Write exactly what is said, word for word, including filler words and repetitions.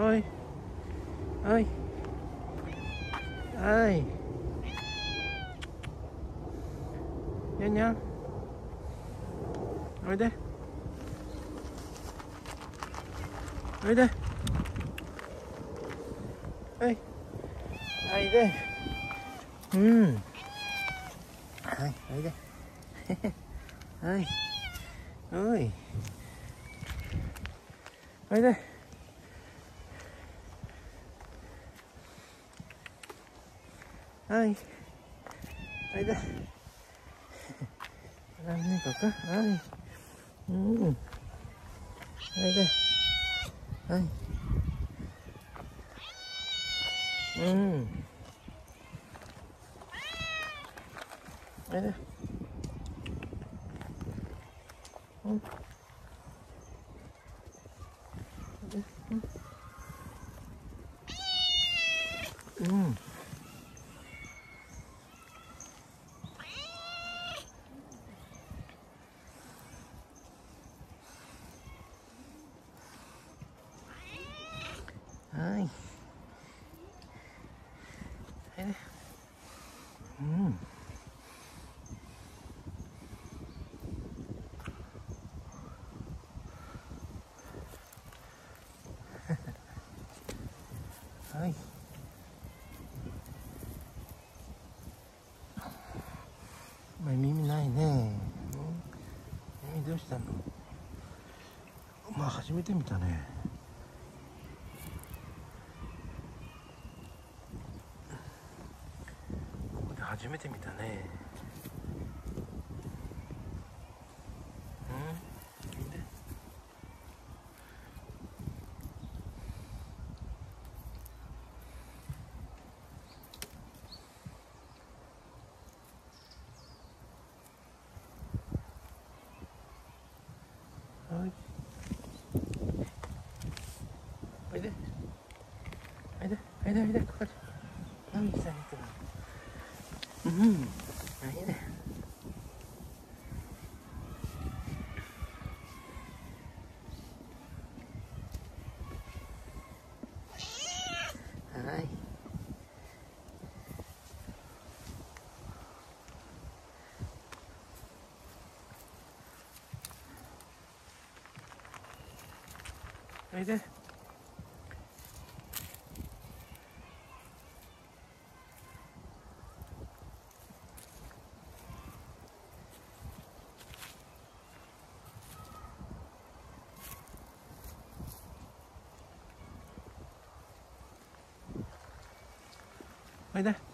おいおいおいにゃんにゃんおいでおいでおいおいでうんはいおいでおいおいおいではい、あいだ。あいね、ここか。はい。うん。あいだ。はい。うん。あいだ。うん。うん。はい。うん。はい。お前耳ないね。耳どうしたの？まあ初めて見たね。初めて見たね。うん、見て。はい。おいで。おいで、おいで、おいで、ここで。何されてるの？うん、いいね。はい。おいで。おいで。